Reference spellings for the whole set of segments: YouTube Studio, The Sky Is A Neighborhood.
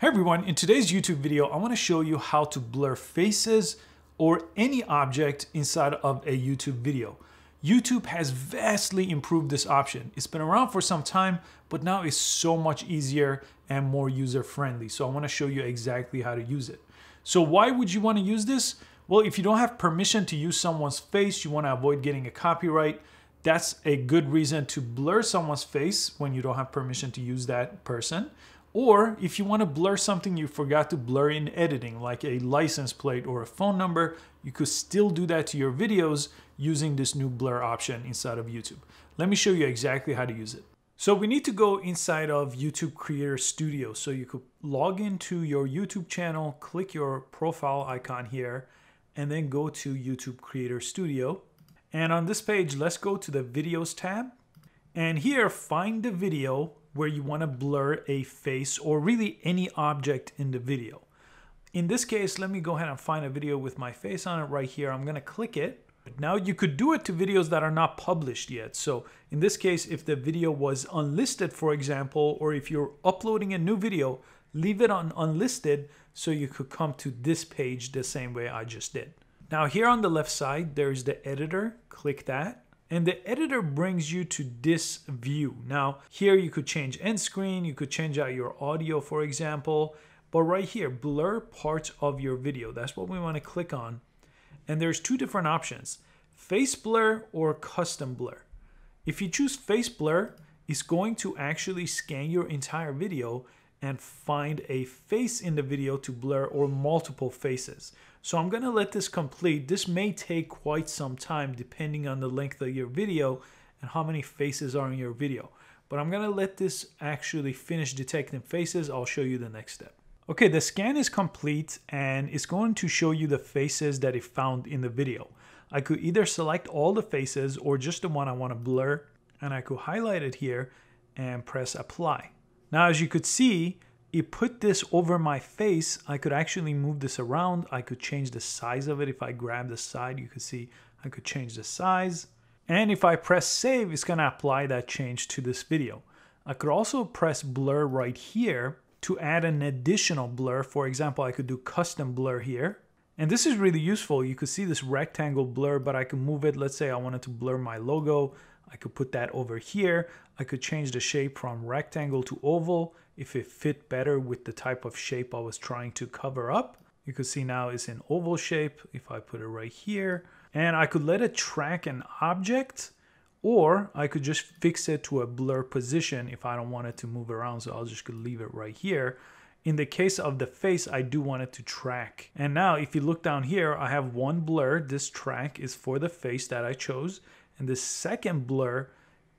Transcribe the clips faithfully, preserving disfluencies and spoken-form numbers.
Hey everyone, in today's YouTube video, I want to show you how to blur faces or any object inside of a YouTube video. YouTube has vastly improved this option. It's been around for some time, but now it's so much easier and more user-friendly. So I want to show you exactly how to use it. So why would you want to use this? Well, if you don't have permission to use someone's face, you want to avoid getting a copyright. That's a good reason to blur someone's face when you don't have permission to use that person. Or if you want to blur something you forgot to blur in editing, like a license plate or a phone number, you could still do that to your videos using this new blur option inside of YouTube. Let me show you exactly how to use it. So we need to go inside of YouTube Creator Studio. So you could log into your YouTube channel, click your profile icon here, and then go to YouTube Creator Studio. And on this page, let's go to the Videos tab. And here, find the video where you want to blur a face or really any object in the video. In this case, let me go ahead and find a video with my face on it right here. I'm going to click it. Now you could do it to videos that are not published yet. So in this case, if the video was unlisted, for example, or if you're uploading a new video, leave it on unlisted so you could come to this page the same way I just did. Now here on the left side, there's the editor. Click that. And the editor brings you to this view. Now, here you could change end screen, you could change out your audio, for example, but right here, blur parts of your video. That's what we want to click on. And there's two different options, face blur or custom blur. If you choose face blur, it's going to actually scan your entire video and find a face in the video to blur or multiple faces. So I'm gonna let this complete. This may take quite some time depending on the length of your video and how many faces are in your video. But I'm gonna let this actually finish detecting faces. I'll show you the next step. Okay, the scan is complete and it's going to show you the faces that it found in the video. I could either select all the faces or just the one I wanna blur, and I could highlight it here and press apply. Now, as you could see, it put this over my face. I could actually move this around. I could change the size of it. If I grab the side, you could see I could change the size. And if I press save, it's gonna apply that change to this video. I could also press blur right here to add an additional blur. For example, I could do custom blur here. And this is really useful. You could see this rectangle blur, but I can move it. Let's say I wanted to blur my logo. I could put that over here. I could change the shape from rectangle to oval if it fit better with the type of shape I was trying to cover up. You could see now it's an oval shape if I put it right here. And I could let it track an object, or I could just fix it to a blur position if I don't want it to move around, so I'll just could leave it right here. In the case of the face, I do want it to track. And now if you look down here, I have one blur. This track is for the face that I chose. And the second blur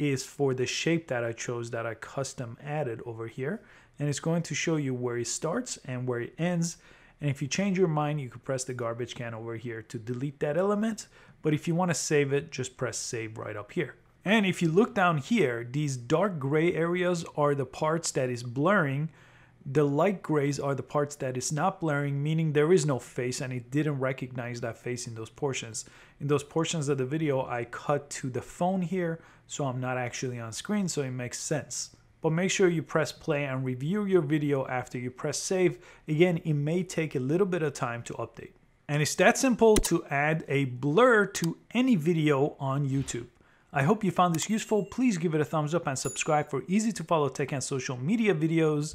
is for the shape that I chose that I custom added over here. And it's going to show you where it starts and where it ends. And if you change your mind, you could press the garbage can over here to delete that element. But if you want to save it, just press save right up here. And if you look down here, these dark gray areas are the parts that is blurring. The light grays are the parts that is not blurring, meaning there is no face and it didn't recognize that face in those portions. In those portions of the video, I cut to the phone here, so I'm not actually on screen, so it makes sense. But make sure you press play and review your video after you press save. Again, it may take a little bit of time to update. And it's that simple to add a blur to any video on YouTube. I hope you found this useful. Please give it a thumbs up and subscribe for easy to follow tech and social media videos.